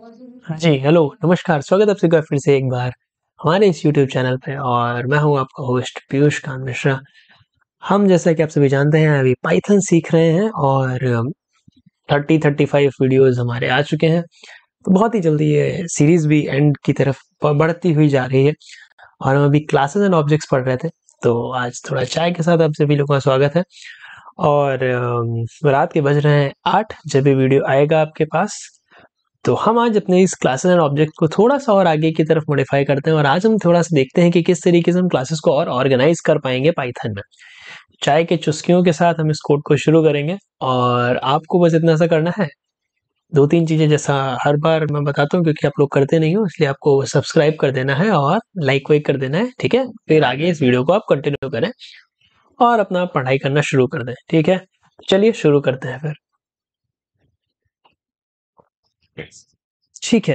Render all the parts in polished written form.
जी hello नमस्कार, स्वागत है आपसे एक बार फिर से एक बार हमारे इस YouTube चैनल पे। और मैं हूँ आपका होस्ट पीयूष कांत मिश्रा। हम जैसा कि आप सभी जानते हैं अभी पाइथन सीख रहे हैं और 30-35 वीडियोस हमारे आ चुके हैं, तो बहुत ही जल्दी ये सीरीज़ भी एंड की तरफ बढ़ती हुई जा रही है। और हम अभी क्लासेस एंड ऑब्जेक्ट्स पढ़ रहे थे, तो आज थोड़ा चाय के साथ आप सभी लोगों का स्वागत है। और रात के बज रहे हैं 8 जब ये वीडियो आएगा आपके पास। तो हम आज अपने इस क्लासेस एंड ऑब्जेक्ट को थोड़ा सा और आगे की तरफ मॉडिफाई करते हैं और आज हम थोड़ा सा देखते हैं कि किस तरीके से हम क्लासेस को और ऑर्गेनाइज कर पाएंगे पाइथन में। चाय के चुस्कियों के साथ हम इस कोड को शुरू करेंगे और आपको बस इतना सा करना है, 2-3 चीज़ें जैसा हर बार मैं बताता हूँ क्योंकि आप लोग करते नहीं हो, इसलिए आपको सब्सक्राइब कर देना है और लाइक वाइक कर देना है, ठीक है। फिर आगे इस वीडियो को आप कंटिन्यू करें और अपना पढ़ाई करना शुरू कर दें, ठीक है। चलिए शुरू करते हैं फिर, ठीक है।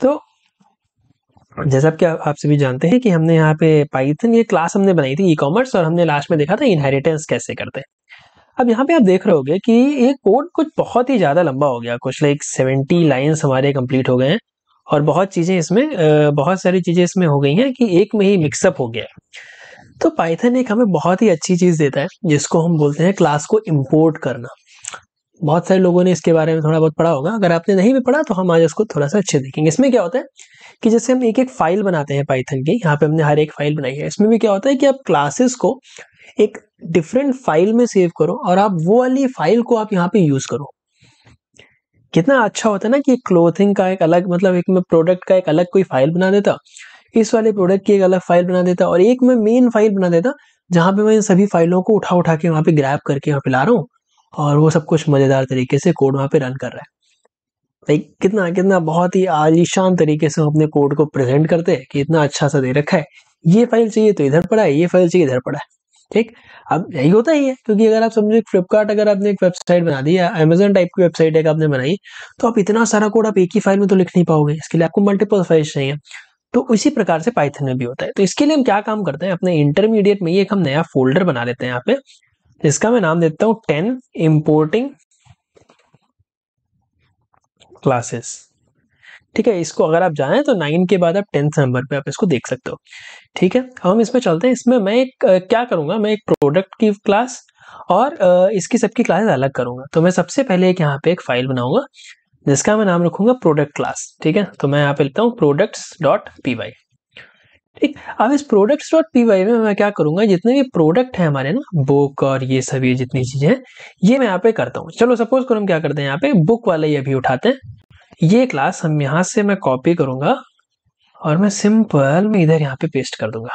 तो जैसा कि आप सभी जानते हैं कि हमने यहाँ पे पाइथन ये क्लास हमने बनाई थी ई-कॉमर्स, और हमने लास्ट में देखा था इनहेरिटेंस कैसे करते हैं। अब यहाँ पे आप देख रहे होगे कि ये कोड कुछ बहुत ही ज़्यादा लंबा हो गया, कुछ लाइक 70 लाइन्स हमारे कंप्लीट हो गए हैं और बहुत सारी चीज़ें इसमें हो गई हैं कि एक में ही मिक्सअप हो गया। तो पाइथन एक हमें बहुत ही अच्छी चीज़ देता है जिसको हम बोलते हैं क्लास को इम्पोर्ट करना। बहुत सारे लोगों ने इसके बारे में थोड़ा बहुत पढ़ा होगा, अगर आपने नहीं भी पढ़ा तो हम आज इसको थोड़ा सा अच्छे देखेंगे। इसमें क्या होता है कि जैसे हम एक एक फाइल बनाते हैं पाइथन की, यहाँ पे हमने हर एक फाइल बनाई है, इसमें भी क्या होता है कि आप क्लासेस को एक डिफरेंट फाइल में सेव करो और आप वो वाली फाइल को आप यहाँ पे यूज़ करो। कितना अच्छा होता है ना कि क्लोथिंग का एक अलग, मतलब एक मैं प्रोडक्ट का एक अलग कोई फाइल बना देता, इस वाले प्रोडक्ट की एक अलग फाइल बना देता और एक मैं मेन फाइल बना देता जहाँ पे मैं इन सभी फाइलों को उठा उठा के वहाँ पे ग्रैब करके वहाँ पे ला रहा हूँ और वो सब कुछ मज़ेदार तरीके से कोड वहाँ पे रन कर रहा है। लाइक कितना बहुत ही आलीशान तरीके से हम अपने कोड को प्रेजेंट करते हैं कि इतना अच्छा सा दे रखा है, ये फाइल चाहिए तो इधर पड़ा है, ये फाइल चाहिए इधर पड़ा है, ठीक। अब यही होता ही है क्योंकि अगर आप समझो फ्लिपकार्ट, अगर आपने एक वेबसाइट बना दी या अमेजन टाइप की वेबसाइट एक आपने बनाई, तो आप इतना सारा कोड आप एक ही फाइल में तो लिख नहीं पाओगे, इसके लिए आपको मल्टीपल फाइल चाहिए। तो उसी प्रकार से पाइथन में भी होता है। तो इसके लिए हम क्या काम करते हैं, अपने इंटरमीडिएट में ही एक हम नया फोल्डर बना लेते हैं यहाँ पे, इसका मैं नाम देता हूं 10 इम्पोर्टिंग क्लासेस, ठीक है। इसको अगर आप जाएं तो 9 के बाद आप 10th नंबर पे आप इसको देख सकते हो, ठीक है। हम इसमें चलते हैं। इसमें मैं क्या करूंगा मैं एक प्रोडक्ट की क्लास और इसकी सबकी क्लासेस अलग करूंगा। तो मैं सबसे पहले एक यहाँ पे एक फाइल बनाऊंगा जिसका मैं नाम रखूंगा प्रोडक्ट क्लास, ठीक है। तो मैं यहाँ पे लिखता हूँ products.py, ठीक। अब इस products.py में मैं क्या करूंगा, जितने भी प्रोडक्ट हैं हमारे ना, बुक और ये सभी जितनी चीजें हैं, ये मैं यहाँ पे करता हूँ। चलो सपोज करो हम क्या करते हैं, यहाँ पे बुक वाला ये भी उठाते हैं। ये क्लास हम यहाँ से मैं कॉपी करूंगा और मैं सिंपल में इधर यहाँ पे पेस्ट कर दूंगा,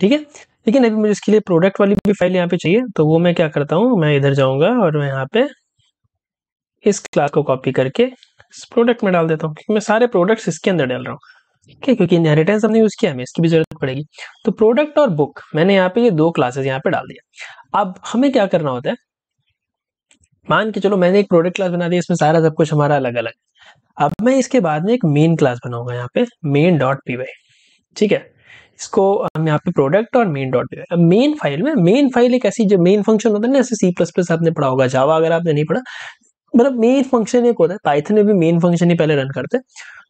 ठीक है। लेकिन अभी मुझे इसके लिए प्रोडक्ट वाली भी फाइल यहाँ पे चाहिए, तो वो मैं क्या करता हूँ, मैं इधर जाऊँगा और मैं यहाँ पे इस क्लास को कॉपी करके इस प्रोडक्ट में डाल देता हूँ। मैं सारे प्रोडक्ट्स इसके अंदर डाल रहा हूँ, ठीक है, क्योंकि इनहेरिटेंस हमने यूज़ किया, हमें इसकी भी जरूरत पड़ेगी। तो प्रोडक्ट और बुक मैंने यहाँ पे ये दो क्लासेस यहाँ पे डाल दिया। अब हमें क्या करना होता है, मान के चलो मैंने एक प्रोडक्ट क्लास बना दी, इसमें सारा सब कुछ हमारा अलग अलग। अब मैं इसके बाद में एक मेन क्लास बनाऊंगा यहाँ पे main.py, ठीक है। इसको हम यहाँ पे प्रोडक्ट और main.py। अब मेन फाइल एक ऐसी जो मेन फंक्शन होता है ना, जैसे C++ आपने पढ़ा होगा, जावा अगर आपने नहीं पढ़ा, मतलब मेन फंक्शन एक होता है, पाइथन में भी मेन फंक्शन ही पहले रन करते हैं।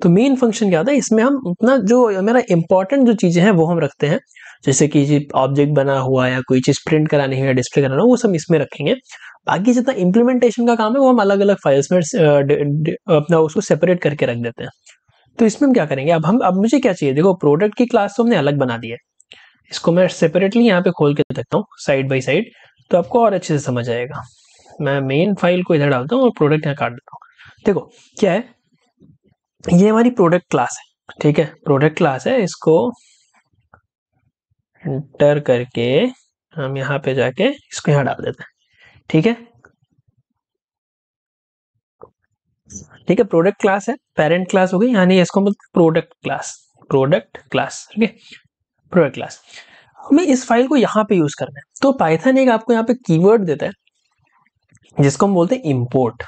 तो मेन फंक्शन क्या होता है, इसमें हम अपना जो हमारा इंपॉर्टेंट जो चीज़ें हैं वो हम रखते हैं, जैसे कि ऑब्जेक्ट बना हुआ या कोई चीज़ प्रिंट करानी है या डिस्प्ले कराना हो, वो सब इसमें रखेंगे। बाकी जितना इम्प्लीमेंटेशन का काम है वो हम अलग अलग फाइल्स में अपना उसको सेपरेट करके रख देते हैं। तो इसमें हम क्या करेंगे, अब मुझे क्या चाहिए, देखो प्रोडक्ट की क्लास तो हमने अलग बना दी है, इसको मैं सेपरेटली यहाँ पे खोल के रखता हूँ साइड बाई साइड, तो आपको और अच्छे से समझ आएगा। मैं मेन फाइल को इधर डालता हूँ और प्रोडक्ट यहाँ काट देता हूँ। देखो क्या है, ये हमारी प्रोडक्ट क्लास है, ठीक है, प्रोडक्ट क्लास है। इसको एंटर करके हम यहाँ पे जाके इसको यहाँ डाल देते हैं, ठीक है, ठीक है। प्रोडक्ट क्लास है, पेरेंट क्लास हो गई, यानी इसको मतलब प्रोडक्ट क्लास, ठीक है, प्रोडक्ट क्लास। हमें इस फाइल को यहाँ पे यूज करना है। तो पाइथन एक आपको यहाँ पे कीवर्ड देता है जिसको हम बोलते हैं इम्पोर्ट।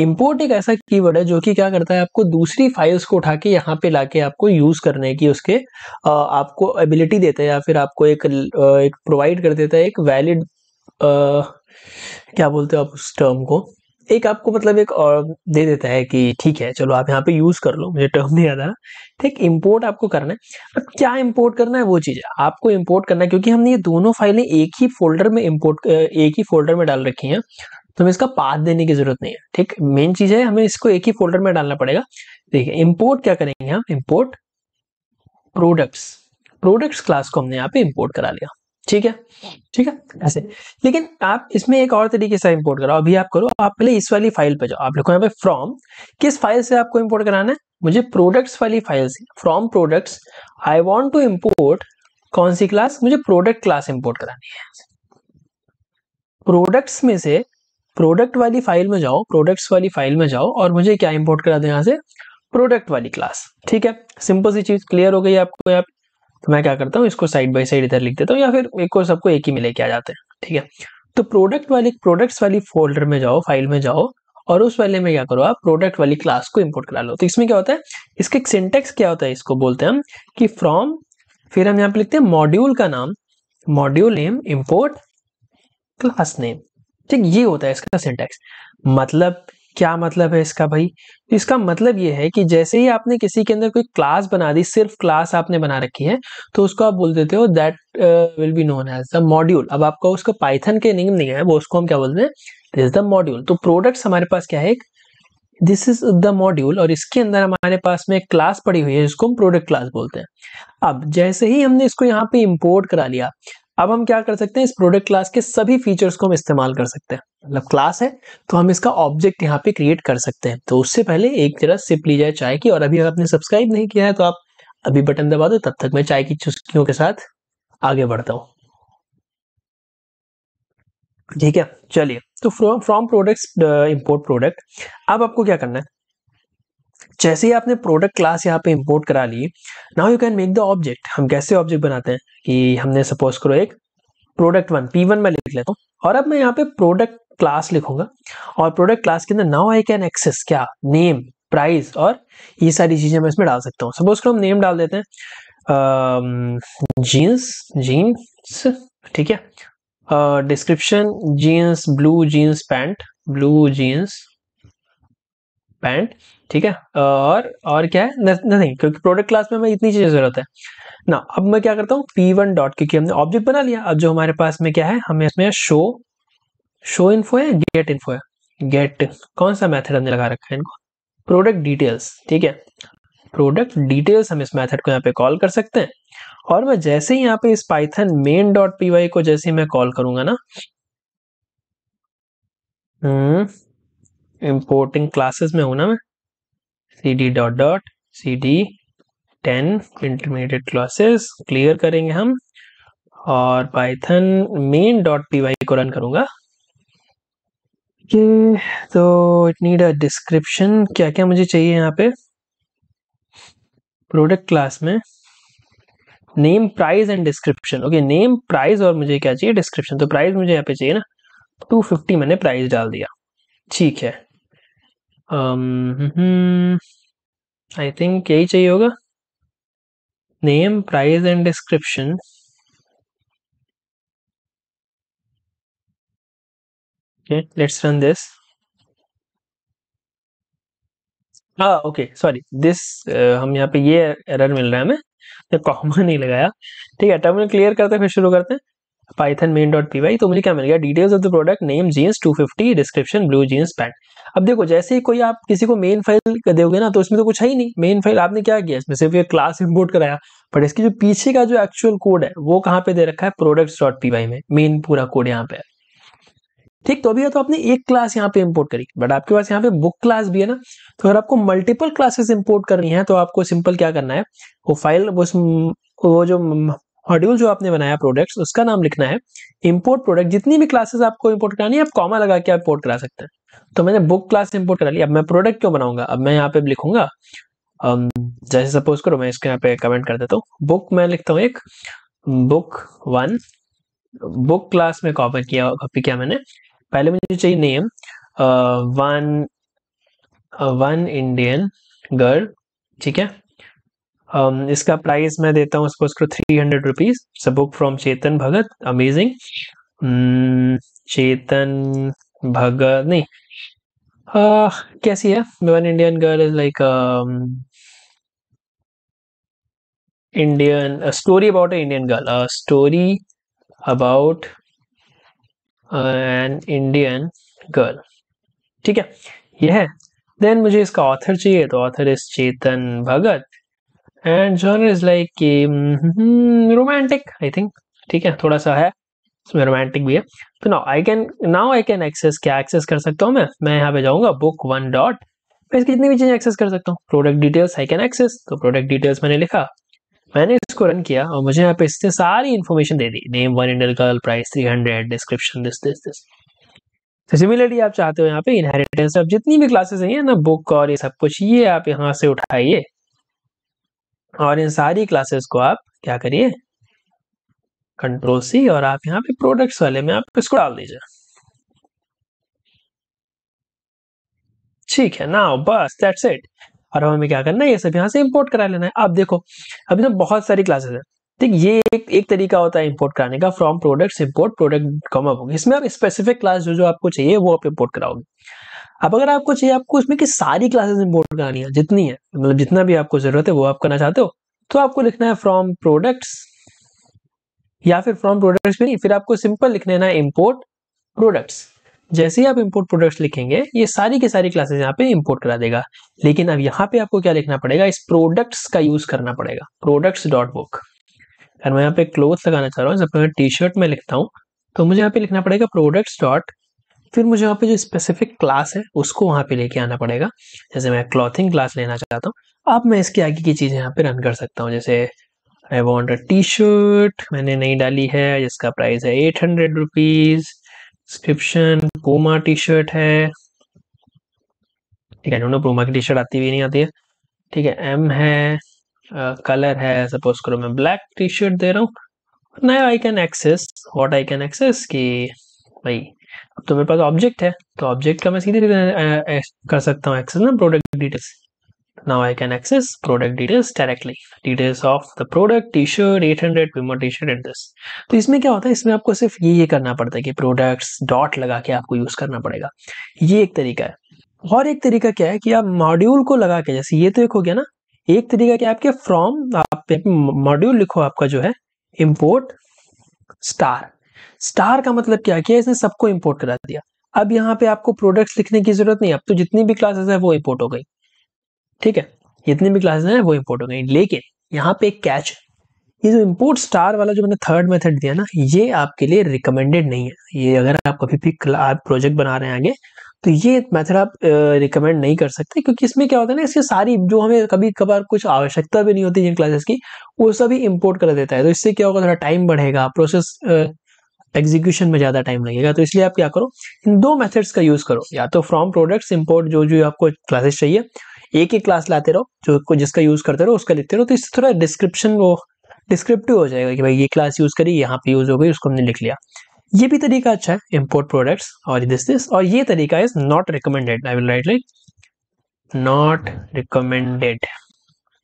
इम्पोर्ट एक ऐसा कीवर्ड है जो कि क्या करता है, आपको दूसरी फाइल्स को उठा के यहाँ पे लाके आपको यूज करने की उसके आपको एबिलिटी देता है, या फिर आपको एक प्रोवाइड कर देता है एक वैलिड, क्या बोलते हो आप उस टर्म को, एक आपको मतलब एक और दे देता है कि ठीक है चलो आप यहाँ पे यूज कर लो, मुझे टर्म नहीं याद आ रहा। ठीक, इम्पोर्ट आपको करना है, बट क्या इम्पोर्ट करना है वो चीज आपको इम्पोर्ट करना है, क्योंकि हमने ये दोनों फाइलें एक ही फोल्डर में डाल रखी हैं, तो हमें इसका पाथ देने की जरूरत नहीं है। ठीक, मेन चीज है हमें इसको एक ही फोल्डर में डालना पड़ेगा। देखिए इम्पोर्ट क्या करेंगे हम, इम्पोर्ट प्रोडक्ट्स क्लास को हमने यहाँ पे इम्पोर्ट करा लिया। ठीक है ऐसे। लेकिन आप इसमें एक और तरीके से इम्पोर्ट कराओ, अभी आप करो, आप पहले इस वाली फाइल पे जाओ, आप लिखो यहाँ पे फ्रॉम, किस फाइल से आपको इम्पोर्ट कराना है, मुझे प्रोडक्ट्स वाली फाइल से, from products I want to import, कौन सी क्लास, मुझे प्रोडक्ट क्लास इम्पोर्ट करानी है। प्रोडक्ट्स में से प्रोडक्ट वाली फाइल में जाओ, प्रोडक्ट्स वाली फाइल में जाओ और मुझे क्या इम्पोर्ट करा दो यहाँ से, प्रोडक्ट वाली क्लास। ठीक है, सिंपल सी चीज क्लियर हो गई आपको यहाँ पे। तो मैं क्या करता हूँ इसको साइड बाय साइड इधर लिख देता हूँ, या फिर एक को सबको एक ही में लेके आ जाते हैं। ठीक है, तो प्रोडक्ट्स वाली फोल्डर में जाओ, फाइल में जाओ और उस वाले में क्या करो आप, प्रोडक्ट वाली क्लास को इंपोर्ट करा लो। तो इसमें क्या होता है, इसके सिंटेक्स क्या होता है, इसको बोलते हैं हम कि फ्रॉम, फिर हम यहाँ पे लिखते हैं मॉड्यूल का नाम, module name import class name. ठीक, ये होता है इसका सिंटेक्स। मतलब क्या मतलब है इसका भाई, इसका मतलब ये है कि जैसे ही आपने किसी के अंदर कोई क्लास बना दी, सिर्फ क्लास आपने बना रखी है, तो उसको आप बोल देते हो that will be known as the module. अब आपका उसको पाइथन के नेम नहीं है, वो उसको हम क्या बोलते हैं, दिस इज द मॉड्यूल। तो प्रोडक्ट्स हमारे पास क्या है, दिस इज द मॉड्यूल और इसके अंदर हमारे पास में एक क्लास पड़ी हुई है जिसको हम प्रोडक्ट क्लास बोलते हैं। अब जैसे ही हमने इसको यहाँ पे इम्पोर्ट करा लिया, अब हम क्या कर सकते हैं, इस प्रोडक्ट क्लास के सभी फीचर्स को हम इस्तेमाल कर सकते हैं। मतलब क्लास है तो हम इसका ऑब्जेक्ट यहाँ पे क्रिएट कर सकते हैं। तो उससे पहले एक जरा सिप ली जाए चाय की, और अभी अगर आपने सब्सक्राइब नहीं किया है तो आप अभी बटन दबा दो, तब तक मैं चाय की चुस्कियों के साथ आगे बढ़ता हूँ। ठीक है, चलिए, तो फ्रॉम प्रोडक्ट्स इम्पोर्ट प्रोडक्ट। अब आपको क्या करना है, जैसे ही आपने प्रोडक्ट क्लास यहाँ पे इंपोर्ट करा ली, now you can make the object. हम कैसे ऑब्जेक्ट बनाते हैं कि हमने सपोज करो एक प्रोडक्ट वन, P1 में लिख लेता हूँ और अब मैं यहाँ पे प्रोडक्ट क्लास लिखूंगा और प्रोडक्ट क्लास के अंदर नाउ आई कैन एक्सेस क्या, नेम, प्राइस और ये सारी चीजें मैं इसमें डाल सकता हूँ। सपोज करो हम नेम डाल देते हैं जीन्स। ठीक है, description jeans, blue jeans pant, blue jeans pant. ठीक है, और क्या है, नहीं, क्योंकि प्रोडक्ट क्लास में हमें इतनी चीजें जरूरत है ना। अब मैं क्या करता हूँ, P1 डॉट, क्योंकि हमने ऑब्जेक्ट बना लिया, अब जो हमारे पास में क्या है, हमें इसमें शो इन्फो है, गेट इन्फो है। गेट कौन सा मेथड हमने लगा रखा है इनको, प्रोडक्ट डिटेल्स। ठीक है, प्रोडक्ट डिटेल्स हम इस मैथड को यहाँ पे कॉल कर सकते हैं। और मैं जैसे ही यहाँ पे इस पाइथन मेन डॉट py को जैसे ही मैं कॉल करूंगा ना, इम्पोर्टिंग क्लासेस में हूं ना मैं, cd dot dot cd 10 intermediate classes clear करेंगे हम और पाइथन मेन डॉट py को रन करूंगा। तो इट नीड अ डिस्क्रिप्शन, क्या क्या मुझे चाहिए यहाँ पे प्रोडक्ट क्लास में, name, price and description. Okay, name, price और मुझे क्या चाहिए, डिस्क्रिप्शन। तो प्राइस मुझे यहाँ पे चाहिए ना, 250 मैंने प्राइस डाल दिया। ठीक है, आई थिंक यही चाहिए होगा, name, price and description. Okay, let's run this. हाँ, ओके, सॉरी, दिस हम यहाँ पे ये एरर मिल रहा है, मैं कॉमा नहीं लगाया। ठीक है, टर्मिनल क्लियर करते हैं, फिर शुरू करते हैं python main.py। तो मुझे क्या मिल गया, details of the product, name jeans 250, description blue jeans pant. अब देखो जैसे ही कोई आप किसी को मेन फाइल दोगे ना, तो इसमें तो कुछ है ही नहीं, मेन फाइल आपने क्या किया, इसमें सिर्फ ये क्लास इंपोर्ट कराया, बट इसके जो पीछे का जो एक्चुअल कोड है वो कहाँ पे दे रखा है, products.py में, मेन पूरा कोड यहाँ पे है। ठीक, तो अभी तो आपने एक क्लास यहाँ पे इंपोर्ट करी, बट आपके पास यहाँ पे बुक क्लास भी है ना, तो अगर आपको मल्टीपल क्लासेस इंपोर्ट करनी है तो आपको सिंपल क्या करना है, वो फाइल, वो जो मॉड्यूल जो आपने बनाया प्रोडक्ट्स, उसका नाम लिखना है इंपोर्ट प्रोडक्ट। जितनी भी क्लासेस आपको इंपोर्ट करानी है आप कॉमा लगा के आप इंपोर्ट करा सकते हैं। तो मैंने बुक क्लास इंपोर्ट करा ली, अब मैं प्रोडक्ट क्यों बनाऊंगा, अब मैं यहाँ पे लिखूंगा, जैसे सपोज करो मैं इसको यहाँ पे कमेंट कर देता हूँ, बुक मैं लिखता हूँ एक, book 1, बुक क्लास में कॉपी किया मैंने। पहले मुझे चाहिए नेम, वन इंडियन गर्ल। ठीक है, इसका प्राइस मैं देता हूँ सपोज करो 300 rupees. Book from Chetan Bhagat, amazing, Chetan Bhagat नहीं, कैसी है? One Indian girl is like Indian, a story about an Indian girl, a story about an Indian girl. ठीक है, ये है. Then मुझे इसका ऑथर चाहिए, तो author is Chetan Bhagat and genre is like romantic I think. ठीक है, थोड़ा सा है इसमें, रोमांटिक भी है. तो नाउ आई कैन एक्सेस, क्या एक्सेस कर सकता हूँ मैं यहाँ पे जाऊँगा बुक वन डॉट, मैं इसकी जितनी भी चीज़ें एक्सेस कर सकता हूँ. Product details I can access, तो प्रोडक्ट डिटेल्स मैंने लिखा, मैंने इसको रन किया और मुझे यहाँ पे इससे सारी इन्फॉर्मेशन दे दी. Name one Indian girl, price 300, description this. तो सिमिलरली आप चाहते हो यहाँ पे इनहेरिटेंस, आप जितनी भी क्लासेस हैं ना, बुक और ये सब कुछ, ये आप यहाँ से उठाइए और इन सारी क्लासेस को आप क्या करिए, कंट्रोल सी, और आप यहाँ पे प्रोडक्ट्स वाले में आप इसको डाल दीजिए. ठीक है ना, बस दैट्स इट. और हमें क्या करना है, ये सब यहाँ से इंपोर्ट करा लेना है. आप देखो अभी तो बहुत सारी क्लासेस हैं. ठीक, ये एक तरीका होता है इंपोर्ट कराने का, from products import product comma book. इसमें आप स्पेसिफिक क्लास जो जो आपको चाहिए वो आप इंपोर्ट कराओगे. अब अगर आपको चाहिए, आपको इसमें कि सारी क्लासेस इंपोर्ट करानी है जितनी है, मतलब जितना भी आपको जरूरत है वो आप करना चाहते हो, तो आपको लिखना है फ्रॉम प्रोडक्ट्स, या फिर फ्रॉम प्रोडक्ट्स भी नहीं, फिर आपको सिंपल लिख लेना है इम्पोर्ट प्रोडक्ट्स. जैसे ही आप इम्पोर्ट प्रोडक्ट्स लिखेंगे, ये सारी की सारी क्लासेस यहाँ पे इम्पोर्ट करा देगा. लेकिन अब यहाँ पे आपको क्या लिखना पड़ेगा, इस प्रोडक्ट्स का यूज करना पड़ेगा, प्रोडक्ट्स डॉट बुक. अगर मैं यहाँ पे क्लोथ लगाना चाह रहा हूँ, जब मैं टी शर्ट में लिखता हूँ, तो मुझे यहाँ पे लिखना पड़ेगा प्रोडक्ट्स डॉट, फिर मुझे यहाँ पे जो स्पेसिफिक क्लास है उसको वहाँ पे लेके आना पड़ेगा. जैसे मैं क्लॉथिंग क्लास लेना चाहता हूँ, अब मैं इसके आगे की चीज़ें यहाँ पे रन कर सकता हूँ. जैसे I want a T shirt, मैंने नई डाली है, जिसका प्राइस है 800 rupees, description Puma T shirt है. ठीक है, दोनों पूमा की टी शर्ट आती भी नहीं आती है. ठीक है, एम है, कलर है, सपोज करो मैं ब्लैक टी शर्ट दे रहा हूँ. Now I can access, what I can access, कि भाई अब तो मेरे पास ऑब्जेक्ट है, तो ऑब्जेक्ट का मैं सीधे कर सकता हूँ एक्सेस ना, product details. Now I can access product details directly, details of the product, T shirt 800 Puma T shirt and this. तो इसमें क्या होता है, इसमें आपको सिर्फ ये करना पड़ता है कि प्रोडक्ट्स डॉट लगा के आपको यूज करना पड़ेगा. ये एक तरीका है. और एक तरीका क्या है कि आप मॉड्यूल को लगा के, जैसे ये तो एक हो गया ना, एक तरीका क्या आपके फ्रॉम आप मॉड्यूल लिखो, आपका जो है इम्पोर्ट स्टार. स्टार का मतलब क्या किया, इसने सबको इम्पोर्ट करा दिया. अब यहाँ पे आपको प्रोडक्ट्स लिखने की जरूरत नहीं, अब तो जितनी भी क्लासेस है वो इम्पोर्ट हो गई. ठीक है, जितनी भी क्लासेस हैं वो इम्पोर्ट हो गई. लेकिन यहाँ पे एक कैच है, ये जो इम्पोर्ट स्टार वाला जो मैंने थर्ड मेथड दिया ना, ये आपके लिए रिकमेंडेड नहीं है. ये अगर आप कभी भी आप प्रोजेक्ट बना रहे हैं आगे, तो ये मेथड आप रिकमेंड नहीं कर सकते, क्योंकि इसमें क्या होता है ना, इसके सारी जो हमें कभी कभार कुछ आवश्यकता भी नहीं होती जिन क्लासेस की, वो सभी इम्पोर्ट कर देता है. तो इससे क्या होगा, थोड़ा टाइम बढ़ेगा, प्रोसेस एग्जीक्यूशन में ज़्यादा टाइम लगेगा. तो इसलिए आप क्या करो, इन दो मेथड्स का यूज़ करो. या तो फ्रॉम प्रोडक्ट्स इम्पोर्ट जो जो आपको क्लासेस चाहिए, एक एक क्लास लाते रहो, जो जिसका यूज करते रहो उसका लिखते रहो. तो इससे थोड़ा डिस्क्रिप्शन वो डिस्क्रिप्टिव हो जाएगा कि भाई ये क्लास यूज करी, यहाँ पे यूज हो गई, उसको हमने लिख लिया. ये भी तरीका अच्छा है, इम्पोर्ट प्रोडक्ट्स और दिस. और ये तरीका is not recommended. I will write like not recommended.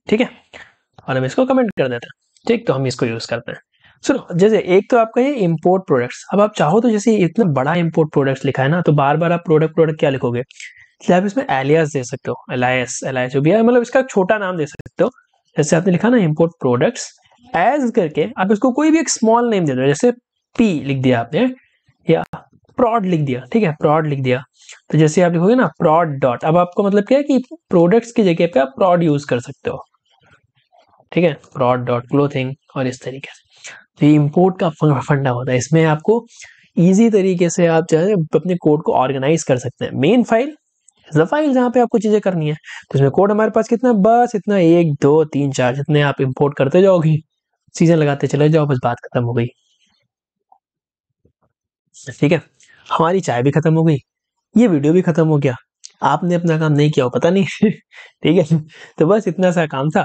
ठीक है, और हम इसको कमेंट कर देते हैं. ठीक, तो हम इसको यूज करते हैं. सुनो, जैसे एक तो आपका ये इम्पोर्ट प्रोडक्ट्स, अब आप चाहो तो जैसे इतना बड़ा इम्पोर्ट प्रोडक्ट्स लिखा है ना, तो बार बार आप प्रोडक्ट क्या लिखोगे, आप इसमें एलियास दे सकते हो, एलियास जो भी है, मतलब इसका छोटा नाम दे सकते हो. जैसे आपने लिखा ना इम्पोर्ट प्रोडक्ट्स एज करके, आप इसको कोई भी एक स्मॉल नेम दे दो. जैसे पी लिख दिया आपने, या प्रॉड लिख दिया. ठीक है, प्रॉड लिख दिया, तो जैसे आप लिखोगे ना प्रॉड डॉट, अब आपको मतलब क्या है कि प्रोडक्ट्स की जगह पे आप प्रॉड यूज कर सकते हो. ठीक है, प्रॉड डॉट क्लोथिंग, और इस तरीके से. तो ये इम्पोर्ट का फंडा होता है, इसमें आपको ईजी तरीके से आप जो है अपने कोड को ऑर्गेनाइज कर सकते हैं. मेन फाइल फाइल जहाँ पे आपको चीजें करनी है, तो इसमें कोड हमारे पास कितना, बस इतना, 1 2 3 4, जितने आप इंपोर्ट करते जाओगे, चीजें लगाते चले जाओ, बस बात खत्म हो गई. ठीक है, हमारी चाय भी खत्म हो गई, ये वीडियो भी खत्म हो गया, आपने अपना काम नहीं किया हो पता नहीं. ठीक है, तो बस इतना सा काम था.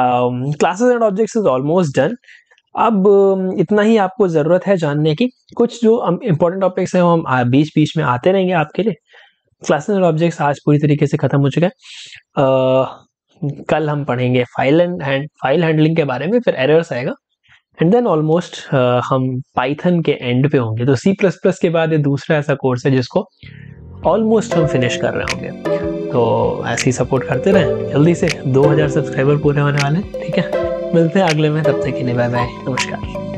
Classes and objects is almost done. अब इतना ही आपको जरूरत है जानने की. कुछ जो इंपॉर्टेंट टॉपिक्स हैं वो हम बीच बीच में आते रहेंगे आपके लिए. क्लासेस और ऑब्जेक्ट्स आज पूरी तरीके से खत्म हो चुका है. कल हम पढ़ेंगे फाइल हैंडलिंग के बारे में, फिर एरर्स आएगा, एंड देन ऑलमोस्ट हम पाइथन के एंड पे होंगे. तो C++ के बाद ये दूसरा ऐसा कोर्स है जिसको ऑलमोस्ट हम फिनिश कर रहे होंगे। तो ऐसे ही सपोर्ट करते रहें, जल्दी से 2000 सब्सक्राइबर पूरे होने वाले हैं। ठीक है, मिलते हैं अगले में, तब तक के लिए बाय बाय, नमस्कार।